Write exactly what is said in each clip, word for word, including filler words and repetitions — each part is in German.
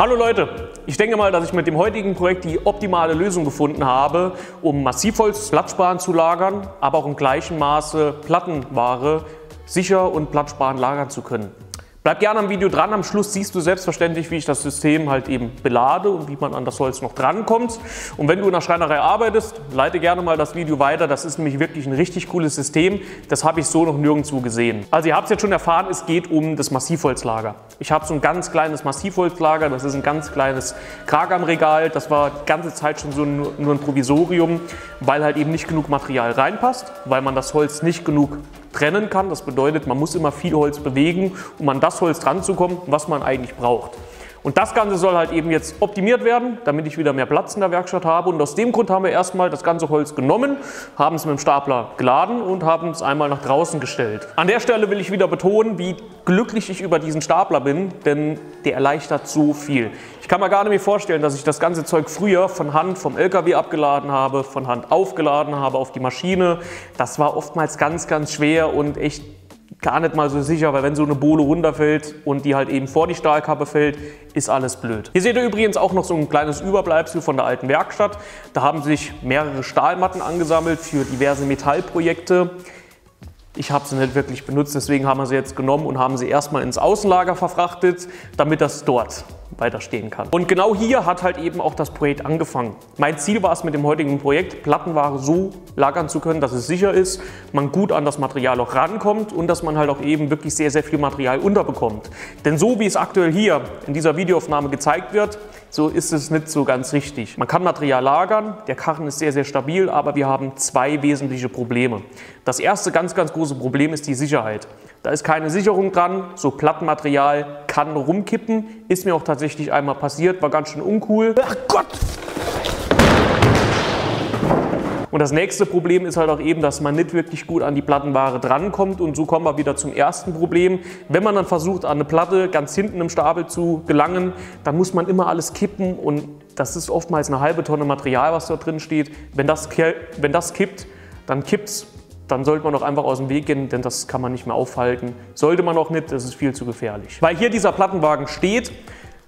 Hallo Leute, ich denke mal, dass ich mit dem heutigen Projekt die optimale Lösung gefunden habe, um Massivholz platzsparend zu lagern, aber auch im gleichen Maße Plattenware sicher und platzsparend lagern zu können. Bleib gerne am Video dran, am Schluss siehst du selbstverständlich, wie ich das System halt eben belade und wie man an das Holz noch drankommt. Und wenn du in der Schreinerei arbeitest, leite gerne mal das Video weiter, das ist nämlich wirklich ein richtig cooles System, das habe ich so noch nirgendwo gesehen. Also ihr habt es jetzt schon erfahren, es geht um das Massivholzlager. Ich habe so ein ganz kleines Massivholzlager, das ist ein ganz kleines Kragernregal, das war die ganze Zeit schon so nur ein Provisorium, weil halt eben nicht genug Material reinpasst, weil man das Holz nicht genug trennen kann. Das bedeutet, man muss immer viel Holz bewegen, um an das Holz dran zu kommen, was man eigentlich braucht. Und das Ganze soll halt eben jetzt optimiert werden, damit ich wieder mehr Platz in der Werkstatt habe. Und aus dem Grund haben wir erstmal das ganze Holz genommen, haben es mit dem Stapler geladen und haben es einmal nach draußen gestellt. An der Stelle will ich wieder betonen, wie glücklich ich über diesen Stapler bin, denn der erleichtert so viel. Ich kann mir gar nicht mehr vorstellen, dass ich das ganze Zeug früher von Hand vom L K W abgeladen habe, von Hand aufgeladen habe auf die Maschine. Das war oftmals ganz, ganz schwer und echt gar nicht mal so sicher, weil wenn so eine Bohle runterfällt und die halt eben vor die Stahlkappe fällt, ist alles blöd. Hier seht ihr übrigens auch noch so ein kleines Überbleibsel von der alten Werkstatt. Da haben sich mehrere Stahlmatten angesammelt für diverse Metallprojekte. Ich habe sie nicht wirklich benutzt, deswegen haben wir sie jetzt genommen und haben sie erstmal ins Außenlager verfrachtet, damit das dort weiter stehen kann. Und genau hier hat halt eben auch das Projekt angefangen. Mein Ziel war es mit dem heutigen Projekt, Plattenware so lagern zu können, dass es sicher ist, man gut an das Material auch rankommt und dass man halt auch eben wirklich sehr, sehr viel Material unterbekommt. Denn so wie es aktuell hier in dieser Videoaufnahme gezeigt wird, so ist es nicht so ganz richtig. Man kann Material lagern, der Karren ist sehr, sehr stabil, aber wir haben zwei wesentliche Probleme. Das erste ganz, ganz große Problem ist die Sicherheit. Da ist keine Sicherung dran, so Plattenmaterial kann rumkippen. Ist mir auch tatsächlich einmal passiert, war ganz schön uncool. Ach Gott! Und das nächste Problem ist halt auch eben, dass man nicht wirklich gut an die Plattenware drankommt. Und so kommen wir wieder zum ersten Problem. Wenn man dann versucht, an eine Platte ganz hinten im Stapel zu gelangen, dann muss man immer alles kippen. Und das ist oftmals eine halbe Tonne Material, was da drin steht. Wenn das, wenn das kippt, dann kippt's. Dann sollte man doch einfach aus dem Weg gehen, denn das kann man nicht mehr aufhalten. Sollte man auch nicht, das ist viel zu gefährlich. Weil hier dieser Plattenwagen steht,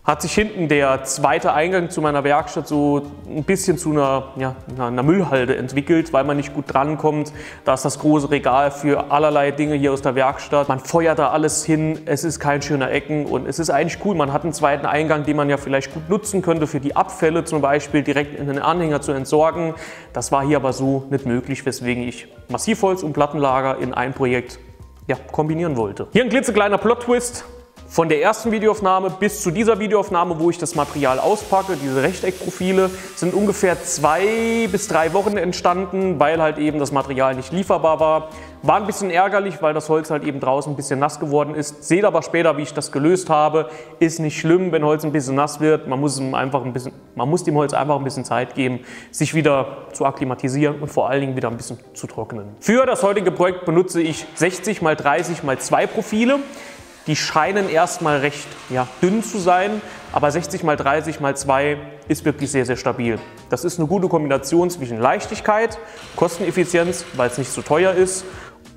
hat sich hinten der zweite Eingang zu meiner Werkstatt so ein bisschen zu einer, ja, einer Müllhalde entwickelt, weil man nicht gut drankommt. Da ist das große Regal für allerlei Dinge hier aus der Werkstatt. Man feuert da alles hin, es ist kein schöner Ecken und es ist eigentlich cool. Man hat einen zweiten Eingang, den man ja vielleicht gut nutzen könnte für die Abfälle, zum Beispiel direkt in den Anhänger zu entsorgen. Das war hier aber so nicht möglich, weswegen ich Massivholz und Plattenlager in ein Projekt ja, kombinieren wollte. Hier ein klitzekleiner Plot-Twist. Von der ersten Videoaufnahme bis zu dieser Videoaufnahme, wo ich das Material auspacke, diese Rechteckprofile, sind ungefähr zwei bis drei Wochen entstanden, weil halt eben das Material nicht lieferbar war. War ein bisschen ärgerlich, weil das Holz halt eben draußen ein bisschen nass geworden ist. Seht aber später, wie ich das gelöst habe. Ist nicht schlimm, wenn Holz ein bisschen nass wird. Man muss ihm einfach ein bisschen, man muss dem Holz einfach ein bisschen Zeit geben, sich wieder zu akklimatisieren und vor allen Dingen wieder ein bisschen zu trocknen. Für das heutige Projekt benutze ich sechzig mal dreißig mal zwei Profile. Die scheinen erstmal recht ja, dünn zu sein, aber sechzig mal dreißig mal zwei ist wirklich sehr, sehr stabil. Das ist eine gute Kombination zwischen Leichtigkeit, Kosteneffizienz, weil es nicht so teuer ist,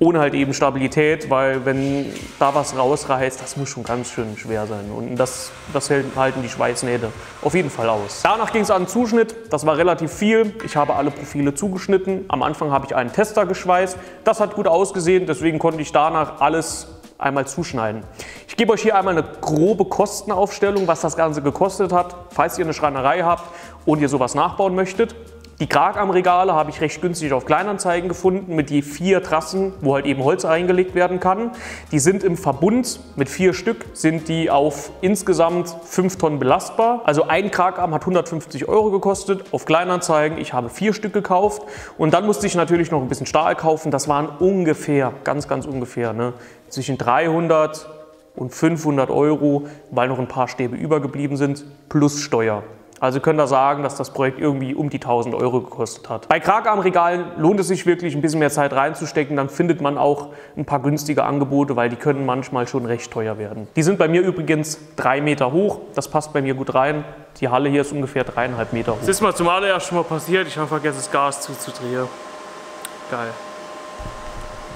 ohne halt eben Stabilität, weil wenn da was rausreißt, das muss schon ganz schön schwer sein. Und das, das halten die Schweißnähte auf jeden Fall aus. Danach ging es an den Zuschnitt. Das war relativ viel. Ich habe alle Profile zugeschnitten. Am Anfang habe ich einen Tester geschweißt. Das hat gut ausgesehen, deswegen konnte ich danach alles einmal zuschneiden. Ich gebe euch hier einmal eine grobe Kostenaufstellung, was das Ganze gekostet hat, falls ihr eine Schreinerei habt und ihr sowas nachbauen möchtet. Die Kragarmregale habe ich recht günstig auf Kleinanzeigen gefunden mit je vier Trassen, wo halt eben Holz eingelegt werden kann. Die sind im Verbund mit vier Stück, sind die auf insgesamt fünf Tonnen belastbar. Also ein Kragarm hat hundertfünfzig Euro gekostet auf Kleinanzeigen. Ich habe vier Stück gekauft und dann musste ich natürlich noch ein bisschen Stahl kaufen. Das waren ungefähr, ganz, ganz ungefähr, ne, zwischen dreihundert und fünfhundert Euro, weil noch ein paar Stäbe übergeblieben sind, plus Steuer. Also könnt ihr sagen, dass das Projekt irgendwie um die tausend Euro gekostet hat. Bei Kragarmregalen lohnt es sich wirklich, ein bisschen mehr Zeit reinzustecken. Dann findet man auch ein paar günstige Angebote, weil die können manchmal schon recht teuer werden. Die sind bei mir übrigens drei Meter hoch. Das passt bei mir gut rein. Die Halle hier ist ungefähr dreieinhalb Meter hoch. Das ist mal zum allerersten Mal passiert. Ich habe vergessen, das Gas zuzudrehen. Geil.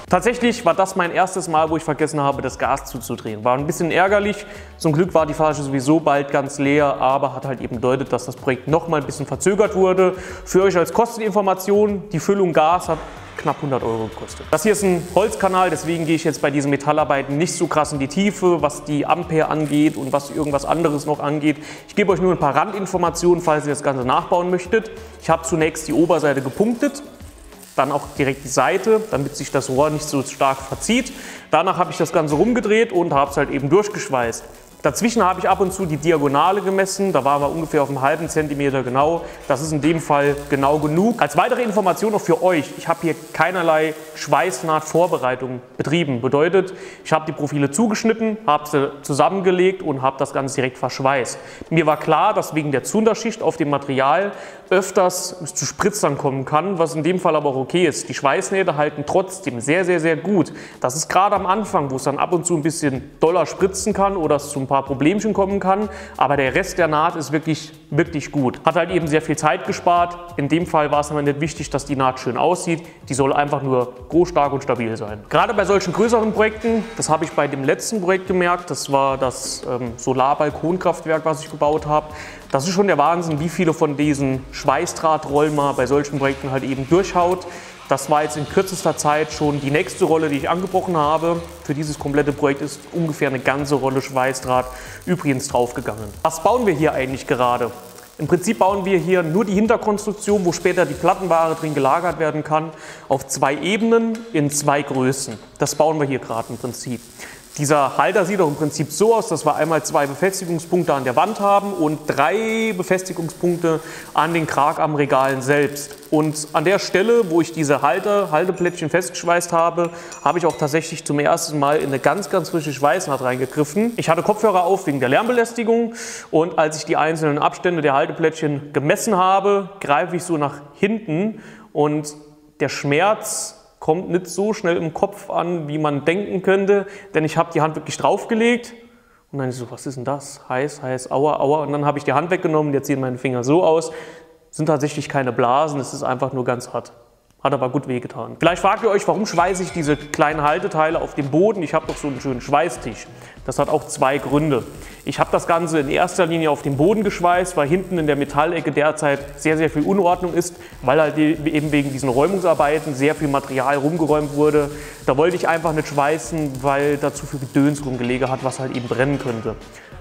Tatsächlich war das mein erstes Mal, wo ich vergessen habe, das Gas zuzudrehen. War ein bisschen ärgerlich. Zum Glück war die Flasche sowieso bald ganz leer, aber hat halt eben bedeutet, dass das Projekt noch mal ein bisschen verzögert wurde. Für euch als Kosteninformation, die Füllung Gas hat knapp hundert Euro gekostet. Das hier ist ein Holzkanal, deswegen gehe ich jetzt bei diesen Metallarbeiten nicht so krass in die Tiefe, was die Ampere angeht und was irgendwas anderes noch angeht. Ich gebe euch nur ein paar Randinformationen, falls ihr das Ganze nachbauen möchtet. Ich habe zunächst die Oberseite gepunktet, dann auch direkt die Seite, damit sich das Rohr nicht so stark verzieht. Danach habe ich das Ganze rumgedreht und habe es halt eben durchgeschweißt. Dazwischen habe ich ab und zu die Diagonale gemessen, da waren wir ungefähr auf einem halben Zentimeter genau. Das ist in dem Fall genau genug. Als weitere Information noch für euch, ich habe hier keinerlei Schweißnahtvorbereitung betrieben. Bedeutet, ich habe die Profile zugeschnitten, habe sie zusammengelegt und habe das Ganze direkt verschweißt. Mir war klar, dass wegen der Zunderschicht auf dem Material öfters zu Spritzern kommen kann, was in dem Fall aber auch okay ist. Die Schweißnähte halten trotzdem sehr, sehr, sehr gut. Das ist gerade am Anfang, wo es dann ab und zu ein bisschen doller spritzen kann oder es zum paar Problemchen kommen kann, aber der Rest der Naht ist wirklich, wirklich gut. Hat halt eben sehr viel Zeit gespart. In dem Fall war es aber nicht wichtig, dass die Naht schön aussieht. Die soll einfach nur groß, stark und stabil sein. Gerade bei solchen größeren Projekten, das habe ich bei dem letzten Projekt gemerkt, das war das ähm, Solarbalkonkraftwerk, was ich gebaut habe. Das ist schon der Wahnsinn, wie viele von diesen Schweißdrahtrollen man bei solchen Projekten halt eben durchhaut. Das war jetzt in kürzester Zeit schon die nächste Rolle, die ich angebrochen habe. Für dieses komplette Projekt ist ungefähr eine ganze Rolle Schweißdraht übrigens draufgegangen. Was bauen wir hier eigentlich gerade? Im Prinzip bauen wir hier nur die Hinterkonstruktion, wo später die Plattenware drin gelagert werden kann, auf zwei Ebenen in zwei Größen. Das bauen wir hier gerade im Prinzip. Dieser Halter sieht auch im Prinzip so aus, dass wir einmal zwei Befestigungspunkte an der Wand haben und drei Befestigungspunkte an den Kragarmregalen selbst. Und an der Stelle, wo ich diese Halter, Halteplättchen festgeschweißt habe, habe ich auch tatsächlich zum ersten Mal in eine ganz, ganz frische Schweißnaht reingegriffen. Ich hatte Kopfhörer auf wegen der Lärmbelästigung und als ich die einzelnen Abstände der Halteplättchen gemessen habe, greife ich so nach hinten und der Schmerz kommt nicht so schnell im Kopf an, wie man denken könnte, denn ich habe die Hand wirklich draufgelegt und dann so, was ist denn das? Heiß, heiß, aua, aua. Und dann habe ich die Hand weggenommen, jetzt sehen meine Finger so aus. Sind tatsächlich keine Blasen, es ist einfach nur ganz hart. Hat aber gut wehgetan. Vielleicht fragt ihr euch, warum schweiße ich diese kleinen Halteteile auf den Boden? Ich habe doch so einen schönen Schweißtisch. Das hat auch zwei Gründe. Ich habe das Ganze in erster Linie auf den Boden geschweißt, weil hinten in der Metallecke derzeit sehr, sehr viel Unordnung ist, weil halt eben wegen diesen Räumungsarbeiten sehr viel Material rumgeräumt wurde. Da wollte ich einfach nicht schweißen, weil da zu viel Gedöns rumgelegen hat, was halt eben brennen könnte.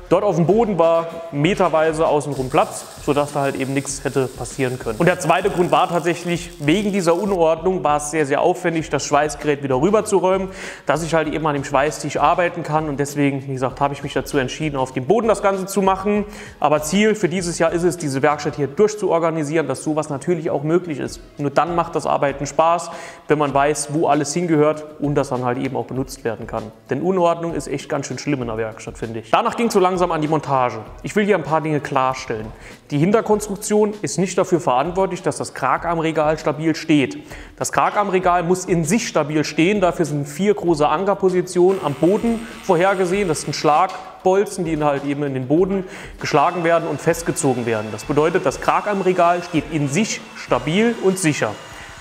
Dort auf dem Boden war meterweise außenrum Platz, sodass da halt eben nichts hätte passieren können. Und der zweite Grund war tatsächlich, wegen dieser Unordnung war es sehr, sehr aufwendig, das Schweißgerät wieder rüber zu räumen, dass ich halt eben an dem Schweißtisch arbeiten kann. Und deswegen, wie gesagt, habe ich mich dazu entschieden, auf dem Boden das Ganze zu machen. Aber Ziel für dieses Jahr ist es, diese Werkstatt hier durchzuorganisieren, dass sowas natürlich auch möglich ist. Nur dann macht das Arbeiten Spaß, wenn man weiß, wo alles hingehört und das dann halt eben auch benutzt werden kann. Denn Unordnung ist echt ganz schön schlimm in der Werkstatt, finde ich. Danach ging es so langsam an die Montage. Ich will hier ein paar Dinge klarstellen. Die Hinterkonstruktion ist nicht dafür verantwortlich, dass das Kragarmregal stabil steht. Das Kragarmregal muss in sich stabil stehen, dafür sind vier große Ankerpositionen am Boden vorhergesehen. Das ist ein Schlag. Bolzen, die halt eben in den Boden geschlagen werden und festgezogen werden. Das bedeutet, das Kragarmregal steht in sich stabil und sicher.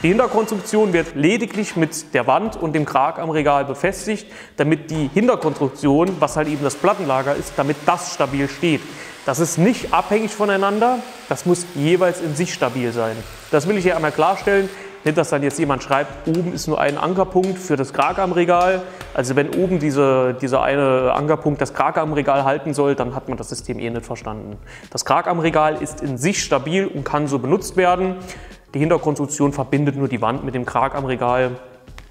Die Hinterkonstruktion wird lediglich mit der Wand und dem Kragarmregal befestigt, damit die Hinterkonstruktion, was halt eben das Plattenlager ist, damit das stabil steht. Das ist nicht abhängig voneinander, das muss jeweils in sich stabil sein. Das will ich hier einmal klarstellen, nicht dass dann jetzt jemand schreibt, oben ist nur ein Ankerpunkt für das Kragarmregal. Also wenn oben diese, dieser eine Ankerpunkt das Kragarmregal halten soll, dann hat man das System eh nicht verstanden. Das Kragarmregal ist in sich stabil und kann so benutzt werden. Die Hinterkonstruktion verbindet nur die Wand mit dem Kragarmregal.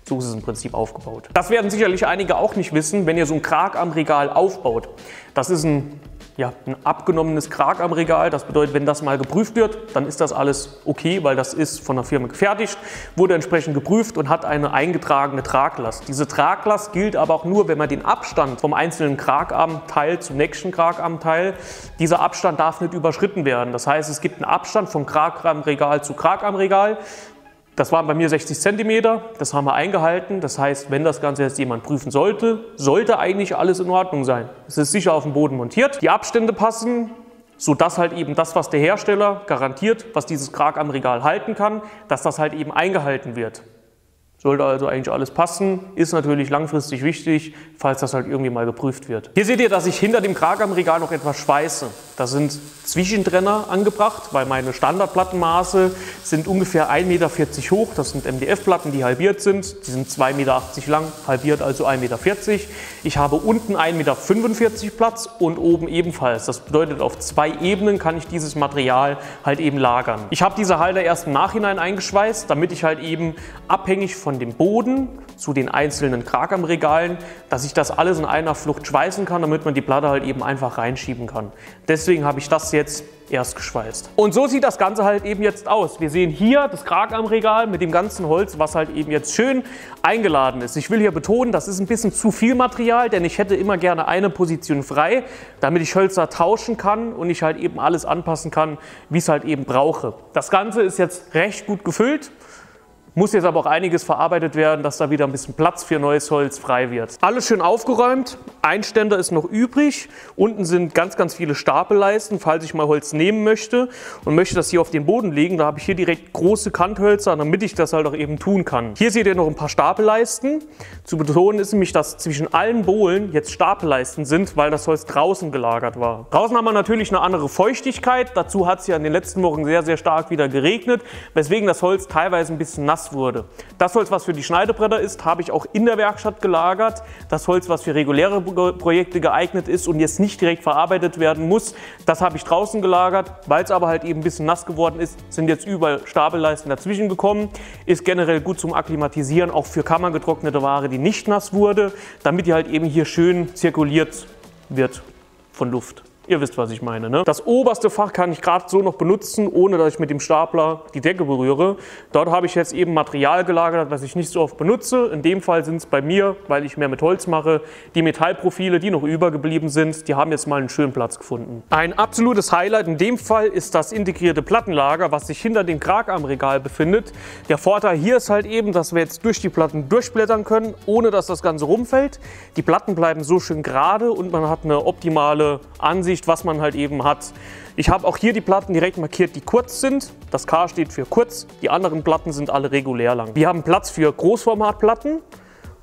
So ist es im Prinzip aufgebaut. Das werden sicherlich einige auch nicht wissen, wenn ihr so ein Kragarmregal aufbaut. Das ist ein, ja, ein abgenommenes Kragarmregal. Das bedeutet, wenn das mal geprüft wird, dann ist das alles okay, weil das ist von der Firma gefertigt, wurde entsprechend geprüft und hat eine eingetragene Traglast. Diese Traglast gilt aber auch nur, wenn man den Abstand vom einzelnen Kragarmteil zum nächsten Kragarmteil, dieser Abstand darf nicht überschritten werden. Das heißt, es gibt einen Abstand vom Kragarmregal zu Kragarmregal. Das waren bei mir sechzig Zentimeter, das haben wir eingehalten. Das heißt, wenn das Ganze jetzt jemand prüfen sollte, sollte eigentlich alles in Ordnung sein. Es ist sicher auf dem Boden montiert. Die Abstände passen, sodass halt eben das, was der Hersteller garantiert, was dieses Kragarmregal halten kann, dass das halt eben eingehalten wird. Sollte also eigentlich alles passen, ist natürlich langfristig wichtig, falls das halt irgendwie mal geprüft wird. Hier seht ihr, dass ich hinter dem Krag am Regal noch etwas schweiße. Da sind Zwischentrenner angebracht, weil meine Standardplattenmaße sind ungefähr ein Meter vierzig hoch. Das sind M D F-Platten, die halbiert sind. Die sind zwei Meter achtzig lang, halbiert also ein Meter vierzig. Ich habe unten ein Meter fünfundvierzig Platz und oben ebenfalls. Das bedeutet, auf zwei Ebenen kann ich dieses Material halt eben lagern. Ich habe diese Halter erst im Nachhinein eingeschweißt, damit ich halt eben abhängig von dem Boden zu den einzelnen Kragamregalen, dass ich das alles in einer Flucht schweißen kann, damit man die Platte halt eben einfach reinschieben kann. Deswegen habe ich das jetzt erst geschweißt. Und so sieht das Ganze halt eben jetzt aus. Wir sehen hier das Kragamregal mit dem ganzen Holz, was halt eben jetzt schön eingeladen ist. Ich will hier betonen, das ist ein bisschen zu viel Material, denn ich hätte immer gerne eine Position frei, damit ich Hölzer tauschen kann und ich halt eben alles anpassen kann, wie es halt eben brauche. Das Ganze ist jetzt recht gut gefüllt. Muss jetzt aber auch einiges verarbeitet werden, dass da wieder ein bisschen Platz für neues Holz frei wird. Alles schön aufgeräumt, ein Ständer ist noch übrig. Unten sind ganz, ganz viele Stapelleisten, falls ich mal Holz nehmen möchte und möchte das hier auf den Boden legen. Da habe ich hier direkt große Kanthölzer, damit ich das halt auch eben tun kann. Hier seht ihr noch ein paar Stapelleisten. Zu betonen ist nämlich, dass zwischen allen Bohlen jetzt Stapelleisten sind, weil das Holz draußen gelagert war. Draußen haben wir natürlich eine andere Feuchtigkeit. Dazu hat es ja in den letzten Wochen sehr, sehr stark wieder geregnet, weswegen das Holz teilweise ein bisschen nass wurde. Das Holz, was für die Schneidebretter ist, habe ich auch in der Werkstatt gelagert. Das Holz, was für reguläre Projekte geeignet ist und jetzt nicht direkt verarbeitet werden muss, das habe ich draußen gelagert. Weil es aber halt eben ein bisschen nass geworden ist, sind jetzt überall Stapelleisten dazwischen gekommen. Ist generell gut zum Akklimatisieren, auch für kammergetrocknete Ware, die nicht nass wurde, damit die halt eben hier schön zirkuliert wird von Luft. Ihr wisst, was ich meine, ne? Das oberste Fach kann ich gerade so noch benutzen, ohne dass ich mit dem Stapler die Decke berühre. Dort habe ich jetzt eben Material gelagert, was ich nicht so oft benutze. In dem Fall sind es bei mir, weil ich mehr mit Holz mache, die Metallprofile, die noch übergeblieben sind, die haben jetzt mal einen schönen Platz gefunden. Ein absolutes Highlight in dem Fall ist das integrierte Plattenlager, was sich hinter dem Kragarmregal befindet. Der Vorteil hier ist halt eben, dass wir jetzt durch die Platten durchblättern können, ohne dass das Ganze rumfällt. Die Platten bleiben so schön gerade und man hat eine optimale Ansicht, was man halt eben hat. Ich habe auch hier die Platten direkt markiert, die kurz sind. Das K steht für kurz, die anderen Platten sind alle regulär lang. Wir haben Platz für Großformatplatten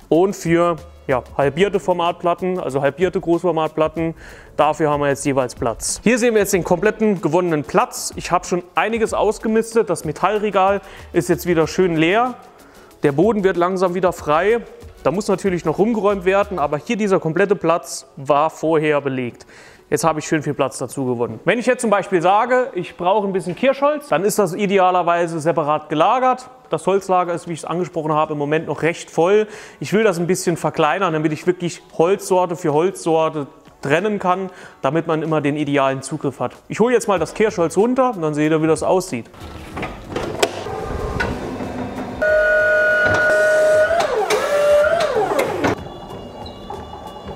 und für ja, halbierte Formatplatten, also halbierte Großformatplatten. Dafür haben wir jetzt jeweils Platz. Hier sehen wir jetzt den kompletten gewonnenen Platz. Ich habe schon einiges ausgemistet. Das Metallregal ist jetzt wieder schön leer. Der Boden wird langsam wieder frei. Da muss natürlich noch rumgeräumt werden, aber hier dieser komplette Platz war vorher belegt. Jetzt habe ich schön viel Platz dazu gewonnen. Wenn ich jetzt zum Beispiel sage, ich brauche ein bisschen Kirschholz, dann ist das idealerweise separat gelagert. Das Holzlager ist, wie ich es angesprochen habe, im Moment noch recht voll. Ich will das ein bisschen verkleinern, damit ich wirklich Holzsorte für Holzsorte trennen kann, damit man immer den idealen Zugriff hat. Ich hole jetzt mal das Kirschholz runter und dann seht ihr, wie das aussieht.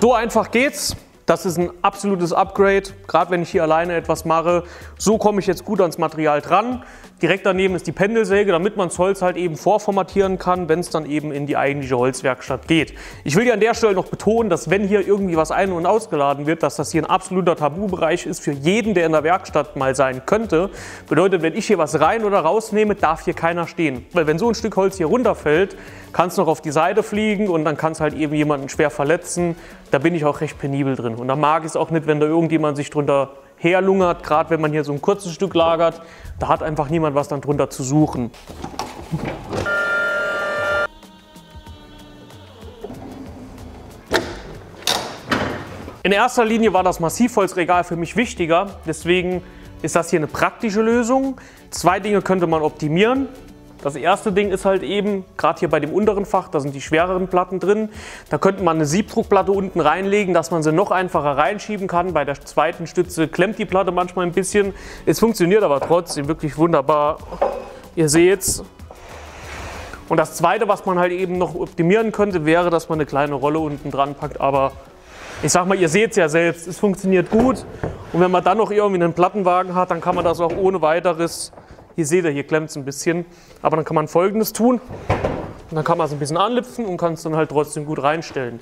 So einfach geht's. Das ist ein absolutes Upgrade, gerade wenn ich hier alleine etwas mache. So komme ich jetzt gut ans Material dran. Direkt daneben ist die Pendelsäge, damit man das Holz halt eben vorformatieren kann, wenn es dann eben in die eigentliche Holzwerkstatt geht. Ich will ja an der Stelle noch betonen, dass wenn hier irgendwie was ein- und ausgeladen wird, dass das hier ein absoluter Tabubereich ist für jeden, der in der Werkstatt mal sein könnte. Bedeutet, wenn ich hier was rein oder rausnehme, darf hier keiner stehen. Weil wenn so ein Stück Holz hier runterfällt, kann es noch auf die Seite fliegen und dann kann es halt eben jemanden schwer verletzen. Da bin ich auch recht penibel drin. Und da mag ich es auch nicht, wenn da irgendjemand sich drunter herlungert, gerade wenn man hier so ein kurzes Stück lagert. Da hat einfach niemand was dann drunter zu suchen. In erster Linie war das Massivholzregal für mich wichtiger, deswegen ist das hier eine praktische Lösung. Zwei Dinge könnte man optimieren. Das erste Ding ist halt eben, gerade hier bei dem unteren Fach, da sind die schwereren Platten drin, da könnte man eine Siebdruckplatte unten reinlegen, dass man sie noch einfacher reinschieben kann. Bei der zweiten Stütze klemmt die Platte manchmal ein bisschen. Es funktioniert aber trotzdem wirklich wunderbar. Ihr seht's. Und das zweite, was man halt eben noch optimieren könnte, wäre, dass man eine kleine Rolle unten dran packt, aber ich sag mal, ihr seht es ja selbst, es funktioniert gut. Und wenn man dann noch irgendwie einen Plattenwagen hat, dann kann man das auch ohne weiteres. Hier seht ihr, hier klemmt es ein bisschen, aber dann kann man Folgendes tun. Und dann kann man es ein bisschen anlüpfen und kann es dann halt trotzdem gut reinstellen.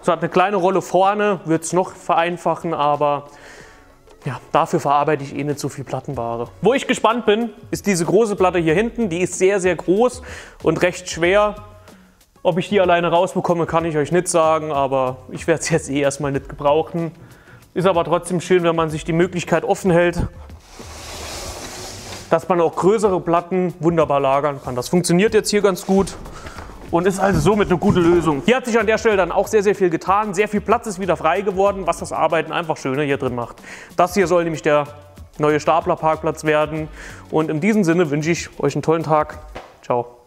So hat eine kleine Rolle vorne, wird es noch vereinfachen, aber ja, dafür verarbeite ich eh nicht so viel Plattenware. Wo ich gespannt bin, ist diese große Platte hier hinten. Die ist sehr, sehr groß und recht schwer. Ob ich die alleine rausbekomme, kann ich euch nicht sagen, aber ich werde es jetzt eh erstmal nicht gebrauchen. Ist aber trotzdem schön, wenn man sich die Möglichkeit offen hält, dass man auch größere Platten wunderbar lagern kann. Das funktioniert jetzt hier ganz gut und ist also somit eine gute Lösung. Hier hat sich an der Stelle dann auch sehr, sehr viel getan. Sehr viel Platz ist wieder frei geworden, was das Arbeiten einfach schöner hier drin macht. Das hier soll nämlich der neue Staplerparkplatz werden. Und in diesem Sinne wünsche ich euch einen tollen Tag. Ciao.